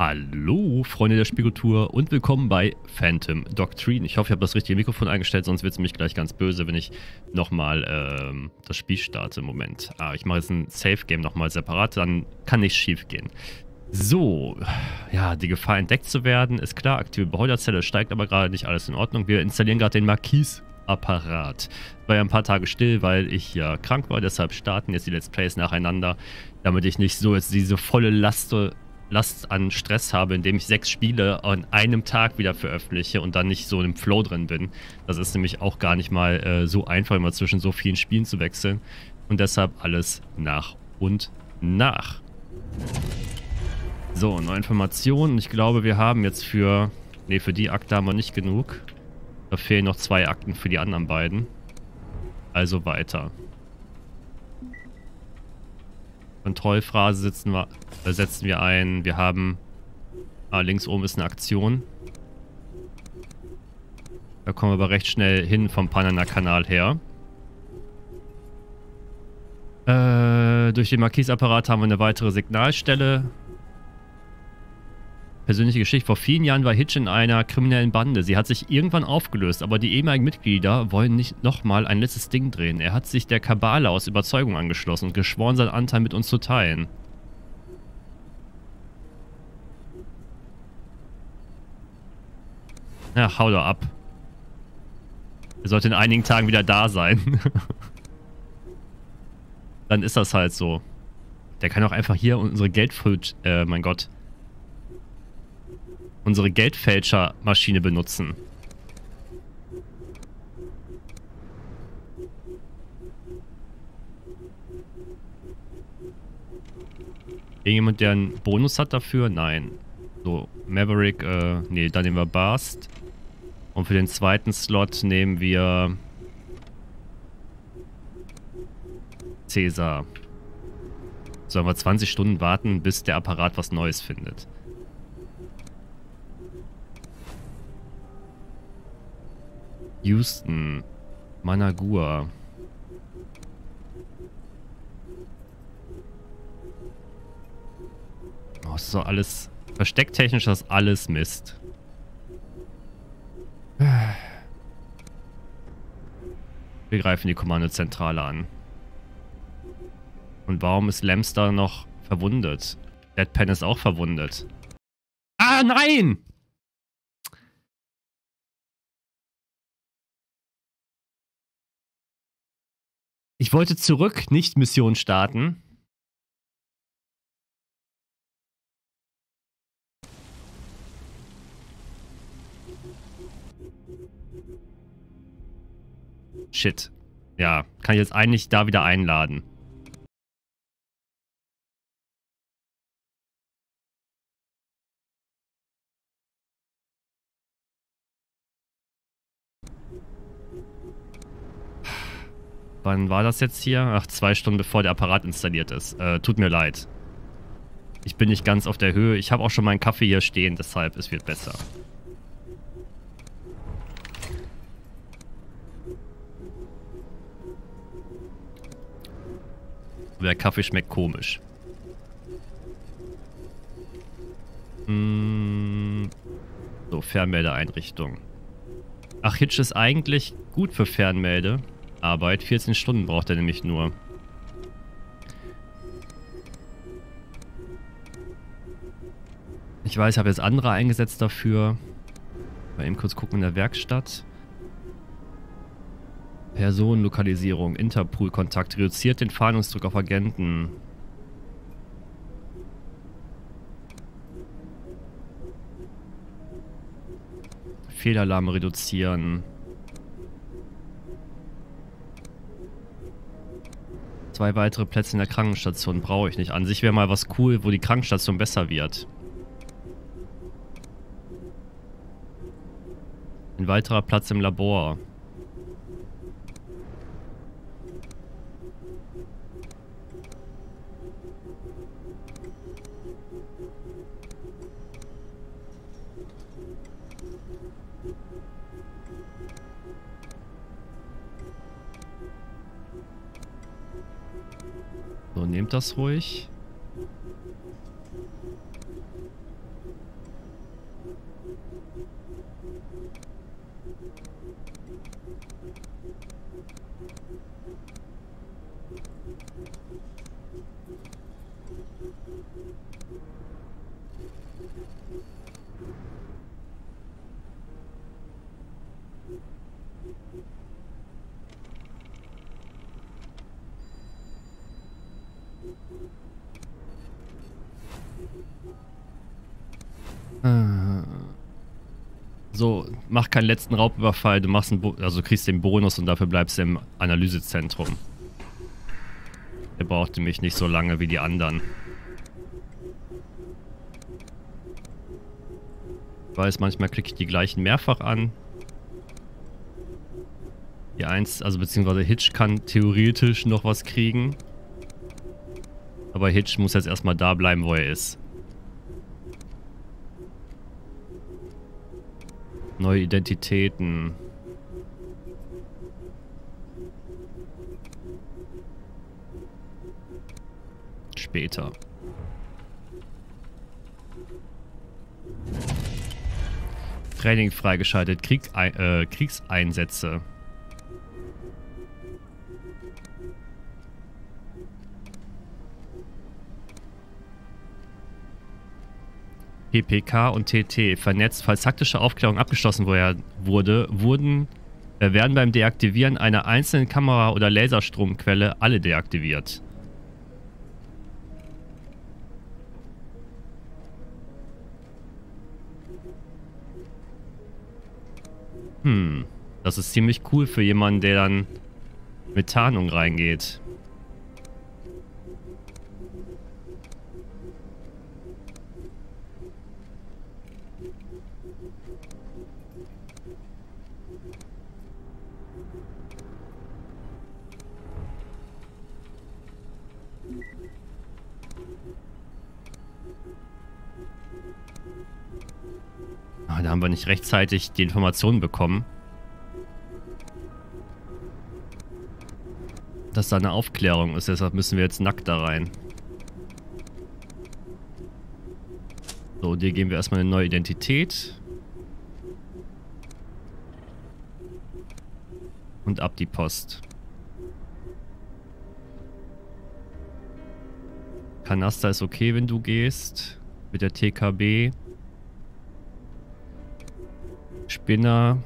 Hallo Freunde der Spielkultur und willkommen bei Phantom Doctrine. Ich hoffe, ich habe das richtige Mikrofon eingestellt, sonst wird es mich gleich ganz böse, wenn ich nochmal das Spiel starte. Moment. Ah, ich mache jetzt ein Safe-Game nochmal separat, dann kann nichts schief gehen. So, ja, die Gefahr entdeckt zu werden ist klar. Aktive Beheulerzelle, steigt aber gerade nicht, alles in Ordnung. Wir installieren gerade den Marquis-Apparat. War ja ein paar Tage still, weil ich ja krank war, deshalb starten jetzt die Let's Plays nacheinander, damit ich nicht so jetzt diese volle Last an Stress habe, indem ich 6 Spiele an einem Tag wieder veröffentliche und dann nicht so in einem Flow drin bin. Das ist nämlich auch gar nicht mal so einfach, immer zwischen so vielen Spielen zu wechseln. Und deshalb alles nach und nach. So, neue Informationen. Ich glaube, wir haben jetzt für... Ne, für die Akte haben wir nicht genug. Da fehlen noch 2 Akten für die anderen beiden. Also weiter. Kontrollphrase setzen wir ein. Wir haben... Ah, links oben ist eine Aktion. Da kommen wir aber recht schnell hin vom Panana-Kanal her. Durch den Marquis-Apparat haben wir eine weitere Signalstelle. Persönliche Geschichte. Vor vielen Jahren war Hitch in einer kriminellen Bande. Sie hat sich irgendwann aufgelöst, aber die ehemaligen Mitglieder wollen nicht nochmal ein letztes Ding drehen. Er hat sich der Kabale aus Überzeugung angeschlossen und geschworen, seinen Anteil mit uns zu teilen. Ja, hau doch ab. Er sollte in einigen Tagen wieder da sein. Dann ist das halt so. Der kann auch einfach hier unsere Geldflut... mein Gott. Unsere Geldfälschermaschine benutzen. Irgendjemand, der einen Bonus hat dafür? Nein. So, Maverick, nee, da nehmen wir Bast. Und für den zweiten Slot nehmen wir... Cäsar. Sollen wir 20 Stunden warten, bis der Apparat was Neues findet. Houston. Managua. Oh, ist doch alles... Verstecktechnisch ist das alles Mist. Wir greifen die Kommandozentrale an. Und warum ist Lamster noch verwundet? Deadpan ist auch verwundet. Ah, nein! Ich wollte zurück, nicht Mission starten. Shit. Ja, kann ich jetzt eigentlich da wieder einladen. Wann war das jetzt hier? Ach, 2 Stunden bevor der Apparat installiert ist. Tut mir leid. Ich bin nicht ganz auf der Höhe. Ich habe auch schon meinen Kaffee hier stehen, deshalb es wird besser. Der Kaffee schmeckt komisch. So, Fernmeldeeinrichtung. Ach, Hitch ist eigentlich gut für Fernmelde. Arbeit. 14 Stunden braucht er nämlich nur. Ich weiß, ich habe jetzt andere eingesetzt dafür. Mal eben kurz gucken in der Werkstatt. Personenlokalisierung, Interpol-Kontakt, reduziert den Fahndungsdruck auf Agenten. Fehlalarme reduzieren. 2 weitere Plätze in der Krankenstation brauche ich nicht. An sich wäre mal was cool, wo die Krankenstation besser wird. Ein weiterer Platz im Labor. Nehmt das ruhig. So, mach keinen letzten Raubüberfall, du machst einen also kriegst den Bonus und dafür bleibst du im Analysezentrum. Der brauchte mich nicht so lange wie die anderen. Ich weiß, manchmal klicke ich die gleichen mehrfach an. Die 1, also beziehungsweise Hitch kann theoretisch noch was kriegen. Aber Hitch muss jetzt erstmal da bleiben, wo er ist. Neue Identitäten. Später. Training freigeschaltet. Kriegseinsätze. PPK und TT vernetzt. Falls taktische Aufklärung abgeschlossen werden beim Deaktivieren einer einzelnen Kamera oder Laserstromquelle alle deaktiviert. Hm, das ist ziemlich cool für jemanden, der dann mit Tarnung reingeht. Da haben wir nicht rechtzeitig die Informationen bekommen, dass da eine Aufklärung ist. Deshalb müssen wir jetzt nackt da rein. So, dir geben wir erstmal eine neue Identität. Und ab die Post. Kanasta ist okay, wenn du gehst. Mit der TKB. Spinner,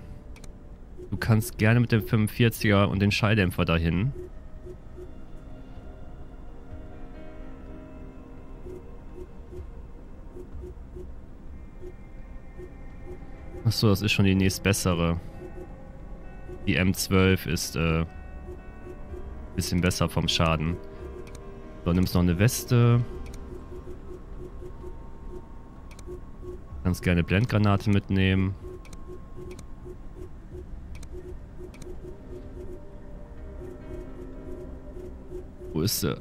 du kannst gerne mit dem 45er und den Schalldämpfer dahin. Achso, das ist schon die nächstbessere. Die M12 ist ein bisschen besser vom Schaden. So, nimmst noch eine Weste. Kannst gerne Blendgranate mitnehmen. Wo ist sie?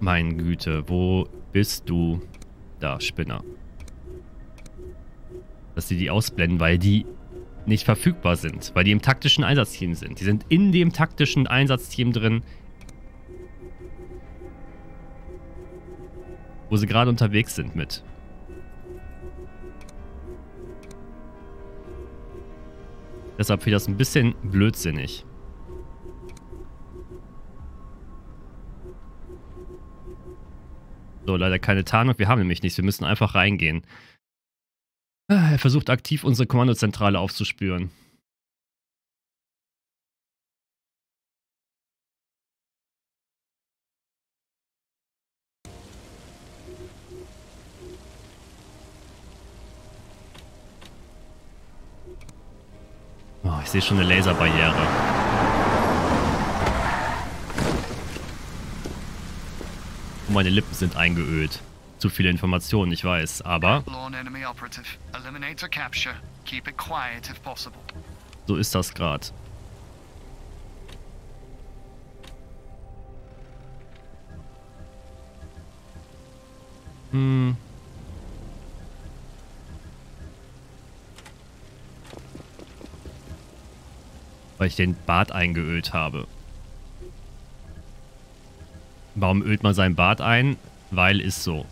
Meine Güte, wo bist du? Da, Spinner. Dass sie die ausblenden, weil die nicht verfügbar sind. Weil die im taktischen Einsatzteam sind. Die sind in dem taktischen Einsatzteam drin. Wo sie gerade unterwegs sind mit. Deshalb finde ich das ein bisschen blödsinnig. So, leider keine Tarnung. Wir haben nämlich nichts. Wir müssen einfach reingehen. Er versucht aktiv, unsere Kommandozentrale aufzuspüren. Oh, ich sehe schon eine Laserbarriere. Und meine Lippen sind eingeölt. Zu viele Informationen, ich weiß, aber... So ist das gerade. Hm... Weil ich den Bart eingeölt habe. Warum ölt man seinen Bart ein? Weil ist so.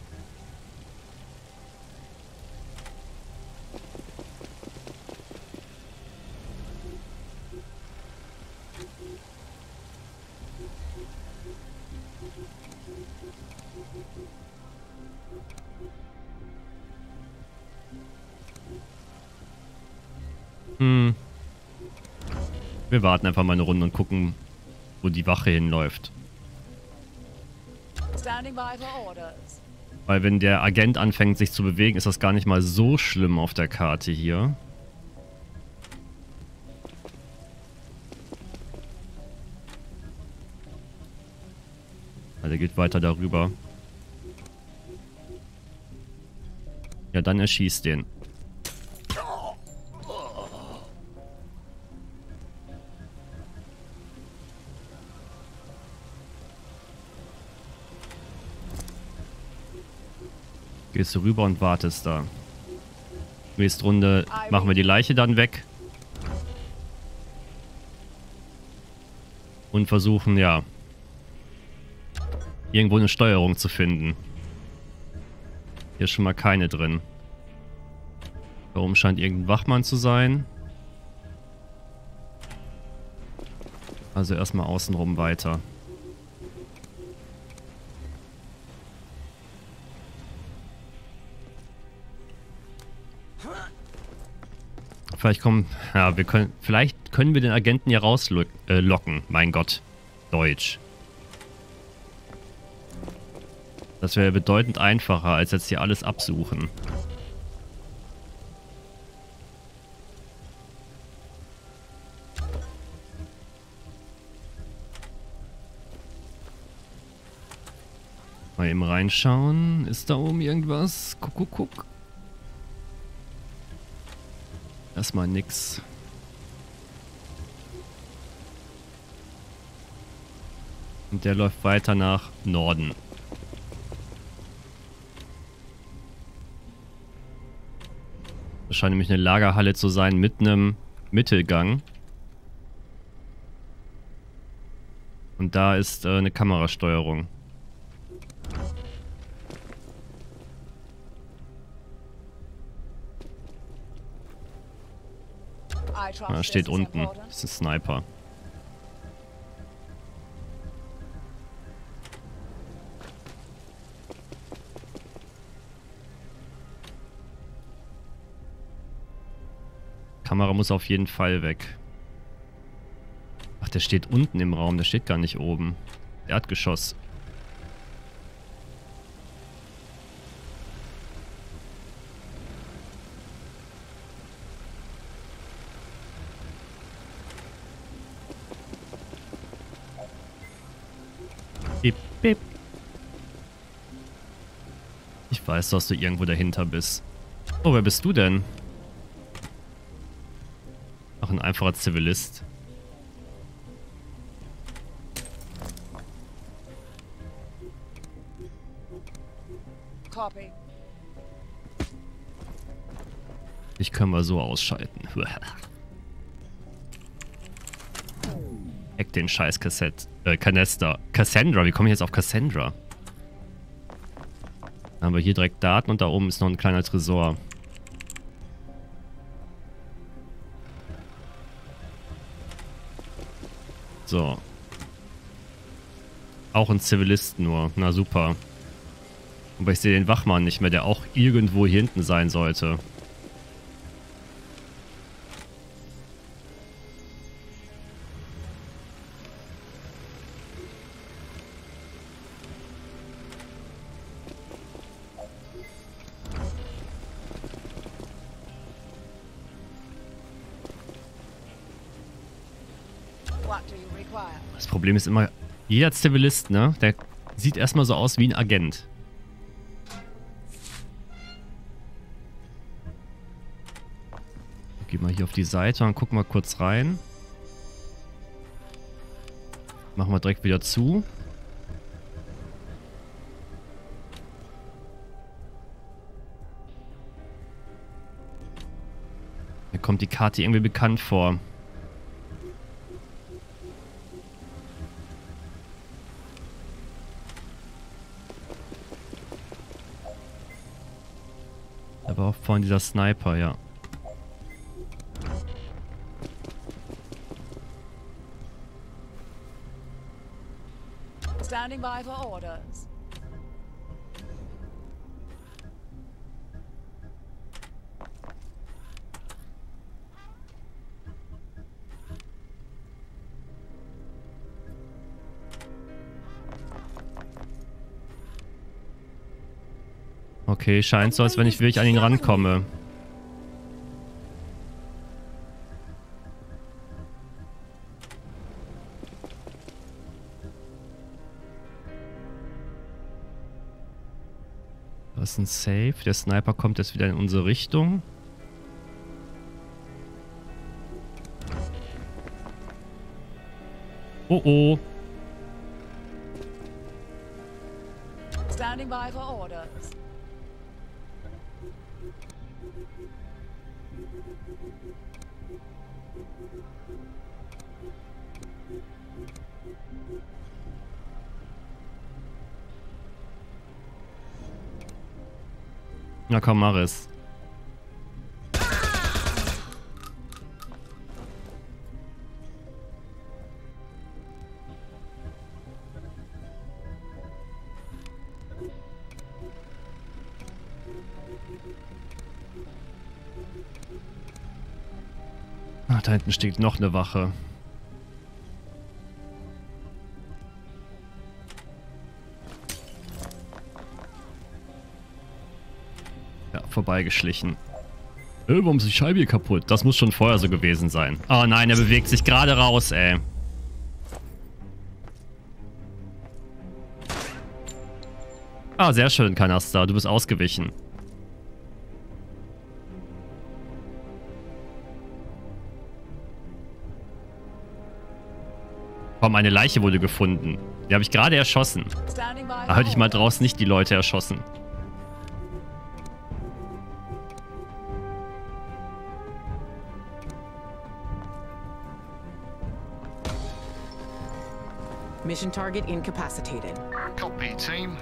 Wir warten einfach mal eine Runde und gucken, wo die Wache hinläuft. Weil wenn der Agent anfängt, sich zu bewegen, ist das gar nicht mal so schlimm auf der Karte hier. Also der geht weiter darüber. Ja, dann erschießt den. Gehst du rüber und wartest da. Nächste Runde machen wir die Leiche dann weg. Und versuchen, ja, irgendwo eine Steuerung zu finden. Hier ist schon mal keine drin. Da oben scheint irgendein Wachmann zu sein. Also erstmal außenrum weiter. Vielleicht kommen. Ja, wir können. Vielleicht können wir den Agenten ja rauslocken. Mein Gott. Deutsch. Das wäre bedeutend einfacher, als jetzt hier alles absuchen. Mal eben reinschauen. Ist da oben irgendwas? Guck, guck, guck. Erstmal nix. Und der läuft weiter nach Norden. Das scheint nämlich eine Lagerhalle zu sein mit einem Mittelgang. Und da ist eine Kamerasteuerung. Ja, steht unten. Das ist ein Sniper. Kamera muss auf jeden Fall weg. Ach, der steht unten im Raum. Der steht gar nicht oben. Erdgeschoss. Ich weiß, dass du irgendwo dahinter bist. Oh, wer bist du denn? Ach, ein einfacher Zivilist. Ich kann mal so ausschalten. Hack den scheiß Kanister. Cassandra, wie komme ich jetzt auf Cassandra? Dann haben wir hier direkt Daten und da oben ist noch ein kleiner Tresor. So. Auch ein Zivilist nur. Na super. Aber ich sehe den Wachmann nicht mehr, der auch irgendwo hier hinten sein sollte. Das Problem ist immer, jeder Zivilist, ne, der sieht erstmal so aus wie ein Agent. Geh mal hier auf die Seite und guck mal kurz rein. Machen wir direkt wieder zu. Mir kommt die Karte irgendwie bekannt vor. Von dieser Sniper, ja. Standing by for orders. Okay, scheint so, als wenn ich wirklich an ihn rankomme. Das ist ein Safe. Der Sniper kommt jetzt wieder in unsere Richtung. Oh oh. Standing by for orders. Na komm, mach es. Ach, da hinten steht noch eine Wache. Vorbeigeschlichen. Warum ist die Scheibe hier kaputt? Das muss schon vorher so gewesen sein. Oh nein, er bewegt sich gerade raus, ey. Ah, sehr schön, Kanasta. Du bist ausgewichen. Komm, eine Leiche wurde gefunden. Die habe ich gerade erschossen. Da hätte ich mal draußen nicht die Leute erschossen. Mission target incapacitated. Copy, team.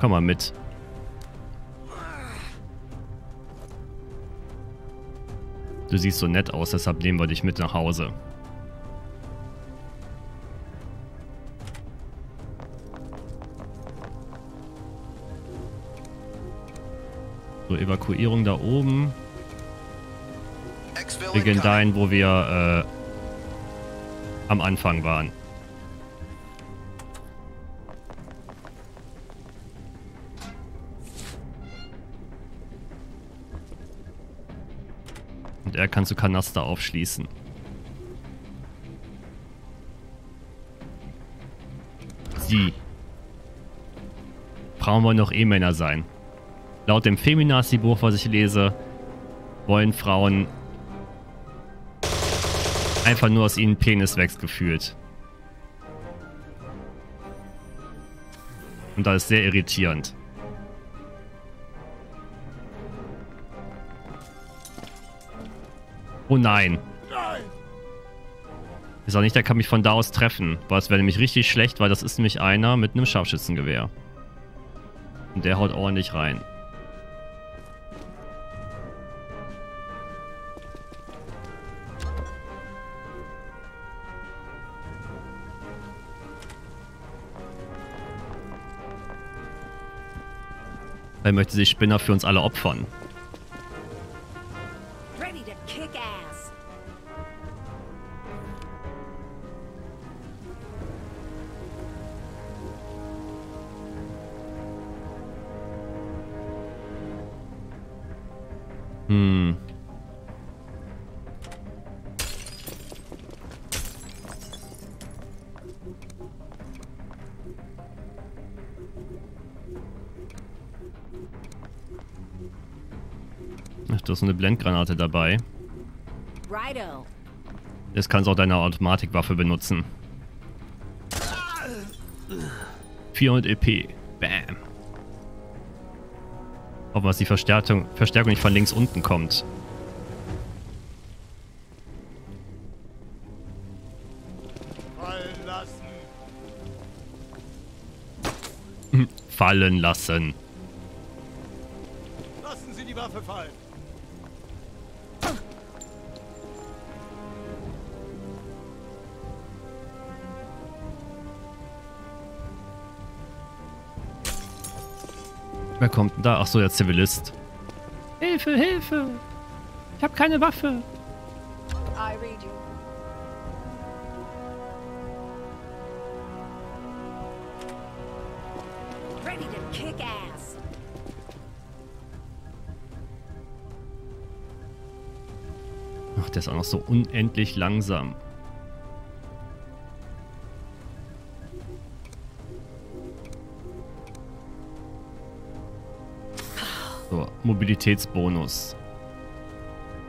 Komm mal mit. Du siehst so nett aus, deshalb nehmen wir dich mit nach Hause. So, Evakuierung da oben. Wir gehen dahin, wo wir am Anfang waren. Und er kann zu Kanasta aufschließen. Sie. Frauen wollen doch E-Männer sein. Laut dem Feminazi-Buch, was ich lese, wollen Frauen einfach nur aus ihnen Penis wächst gefühlt. Und das ist sehr irritierend. Oh nein. Ich sag nicht, der kann mich von da aus treffen. Weil es wäre nämlich richtig schlecht, weil das ist nämlich einer mit einem Scharfschützengewehr. Und der haut ordentlich rein. Er möchte sich Spinner für uns alle opfern. Hm. Du hast eine Blendgranate dabei. Jetzt kannst du auch deine Automatikwaffe benutzen. 400 EP. Bam. Hoffen, dass die Verstärkung nicht von links unten kommt. Fallen lassen. Lassen Sie die Waffe fallen. Wer kommt denn da? Achso, der Zivilist. Hilfe, Hilfe! Ich habe keine Waffe. ready to kick ass. Ach, der ist auch noch so unendlich langsam. So, Mobilitätsbonus.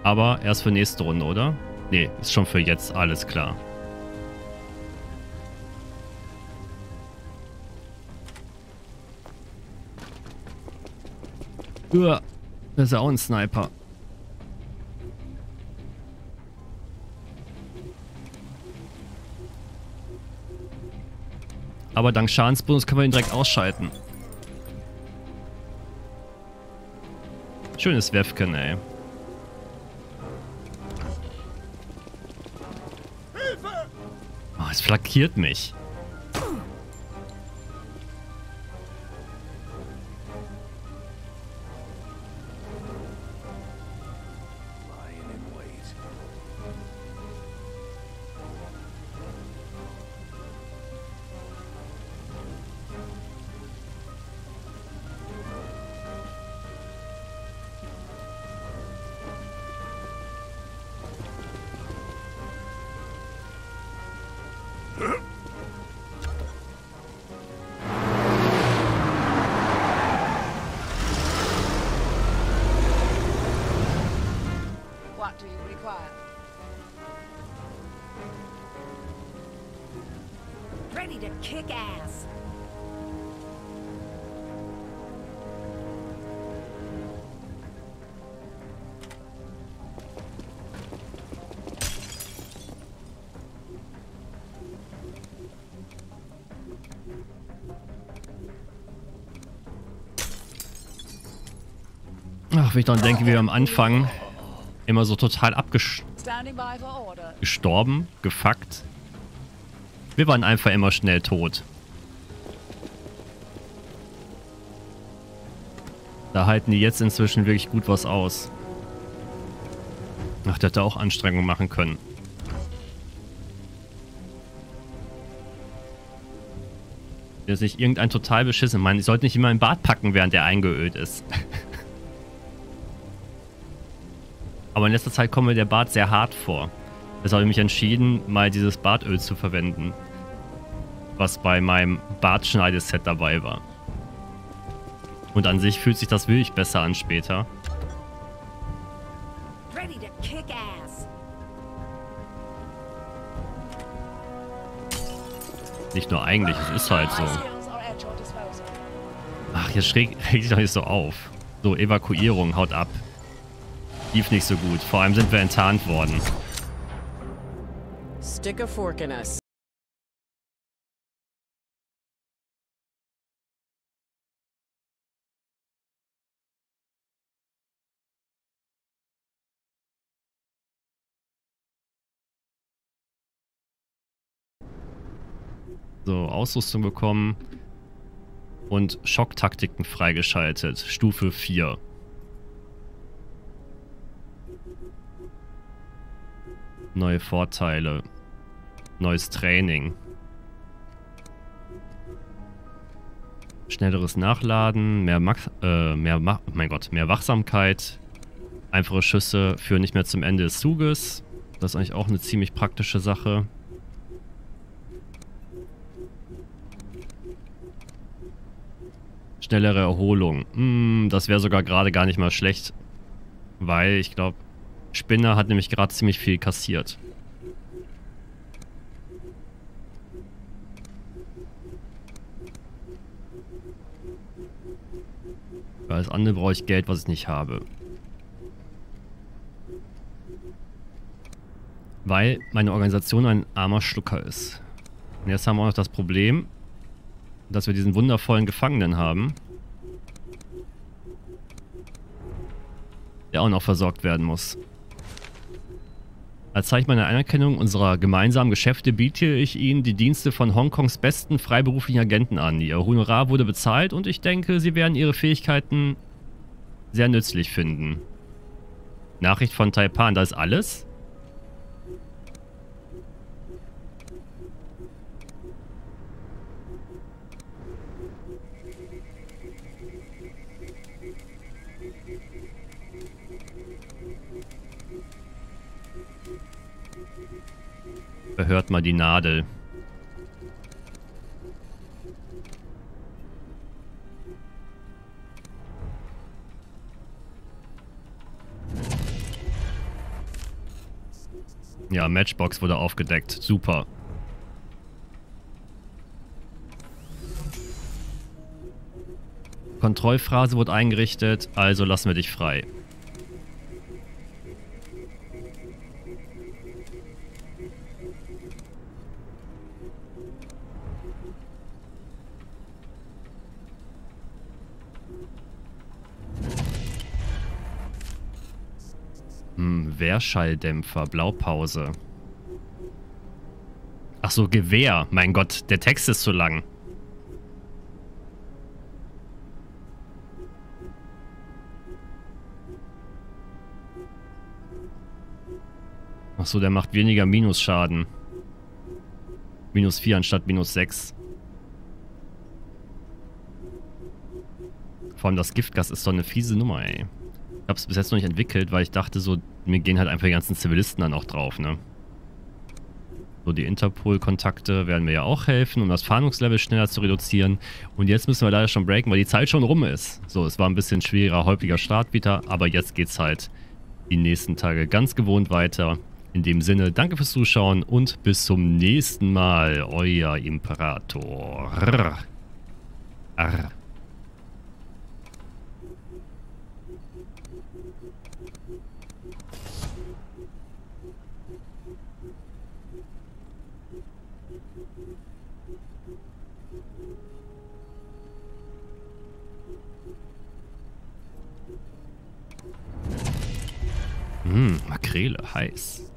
Aber erst für nächste Runde, oder? Nee, ist schon für jetzt, alles klar. Uah, das ist ja auch ein Sniper. Aber dank Schadensbonus können wir ihn direkt ausschalten. Schönes Werfken, ey. Oh, es flankiert mich. Ach, wenn ich dann denke, wie wir am Anfang immer so total abgestorben, gefuckt. Wir waren einfach immer schnell tot. Da halten die jetzt inzwischen wirklich gut was aus. Ach, der hätte auch Anstrengungen machen können. Der ist nicht irgendein total beschissen. Man, ich sollte nicht immer im Bad packen, während der eingeölt ist. Aber in letzter Zeit kommt mir der Bart sehr hart vor. Deshalb habe ich mich entschieden, mal dieses Bartöl zu verwenden. Was bei meinem Bartschneideset dabei war. Und an sich fühlt sich das wirklich besser an später. Nicht nur eigentlich, es ist halt so. Ach, jetzt regt sich doch nicht so auf. So, Evakuierung, haut ab. Lief nicht so gut. Vor allem sind wir enttarnt worden. Stick a fork in us. So, Ausrüstung bekommen. Und Schocktaktiken freigeschaltet. Stufe 4. Neue Vorteile. Neues Training. Schnelleres Nachladen. Mehr Wachsamkeit. Einfache Schüsse führen nicht mehr zum Ende des Zuges. Das ist eigentlich auch eine ziemlich praktische Sache. Schnellere Erholung. Das wäre sogar gerade gar nicht mal schlecht. Weil ich glaube, Spinner hat nämlich gerade ziemlich viel kassiert. Für alles andere brauche ich Geld, was ich nicht habe. Weil meine Organisation ein armer Schlucker ist. Und jetzt haben wir auch noch das Problem, dass wir diesen wundervollen Gefangenen haben, der auch noch versorgt werden muss. Als Zeichen meiner Anerkennung unserer gemeinsamen Geschäfte biete ich Ihnen die Dienste von Hongkongs besten freiberuflichen Agenten an. Ihr Honorar wurde bezahlt und ich denke, Sie werden Ihre Fähigkeiten sehr nützlich finden. Nachricht von Taipan, das ist alles? Behört mal die Nadel. Ja, Matchbox wurde aufgedeckt. Super. Kontrollphrase wurde eingerichtet, also lassen wir dich frei. Wehrschalldämpfer, Blaupause. Ach so, Gewehr. Mein Gott, der Text ist zu lang. Ach so, der macht weniger Minusschaden. -4 anstatt -6. Vor allem das Giftgas ist doch eine fiese Nummer, ey. Ich hab's bis jetzt noch nicht entwickelt, weil ich dachte so, mir gehen halt einfach die ganzen Zivilisten dann auch drauf, ne? So, die Interpol-Kontakte werden mir ja auch helfen, um das Fahndungslevel schneller zu reduzieren. Und jetzt müssen wir leider schon breaken, weil die Zeit schon rum ist. So, es war ein bisschen schwieriger, holpriger Start wieder, aber jetzt geht's halt die nächsten Tage ganz gewohnt weiter. In dem Sinne, danke fürs Zuschauen und bis zum nächsten Mal, euer Imperator. Arr. Arr. Makrele, heiß.